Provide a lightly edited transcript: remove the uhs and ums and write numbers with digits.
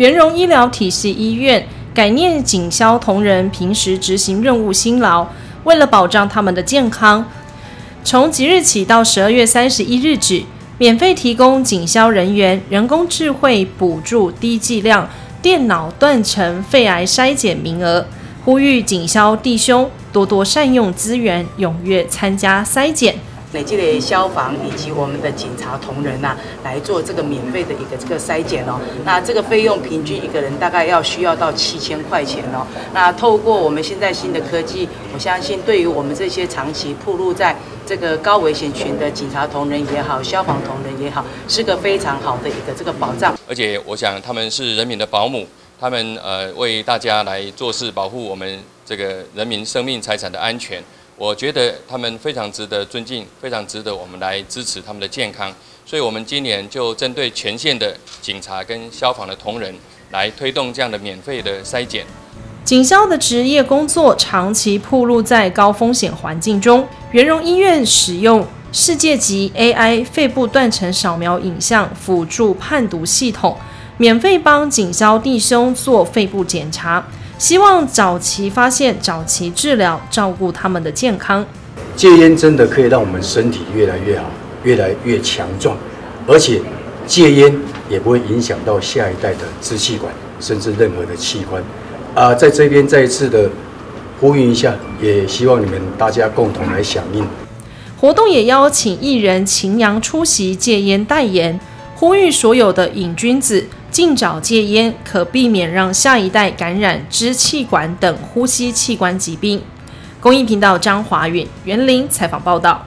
元荣医疗体系医院改念警消同仁平时执行任务辛劳，为了保障他们的健康，从即日起到12月31日止，免费提供警消人员人工智慧补助低剂量电脑断层肺癌筛检名额，呼吁警消弟兄多多善用资源，踊跃参加筛检。 累积的消防以及我们的警察同仁呐，来做这个免费的一个筛检哦。那这个费用平均一个人大概需要到7000块钱哦。那透过我们现在新的科技，我相信对于我们这些长期暴露在这个高危险群的警察同仁也好，消防同仁也好，是个非常好的一个保障。而且我想他们是人民的保姆，他们为大家来做事，保护我们这个人民生命财产的安全。 我觉得他们非常值得尊敬，非常值得我们来支持他们的健康，所以我们今年就针对全县的警察跟消防的同仁来推动这样的免费的筛检。警消的职业工作长期暴露在高风险环境中，元荣医院使用世界级 AI 肺部断层扫描影像辅助判读系统，免费帮警消弟兄做肺部检查。 希望早期发现、早期治疗，照顾他们的健康。戒烟真的可以让我们身体越来越好，越来越强壮，而且戒烟也不会影响到下一代的支气管，甚至任何的器官。在这边再一次的呼吁一下，也希望你们大家共同来响应。活动也邀请艺人秦阳出席戒烟代言，呼吁所有的瘾君子。 尽早戒烟，可避免让下一代感染支气管等呼吸器官疾病。公益频道张华允、袁玲采访报道。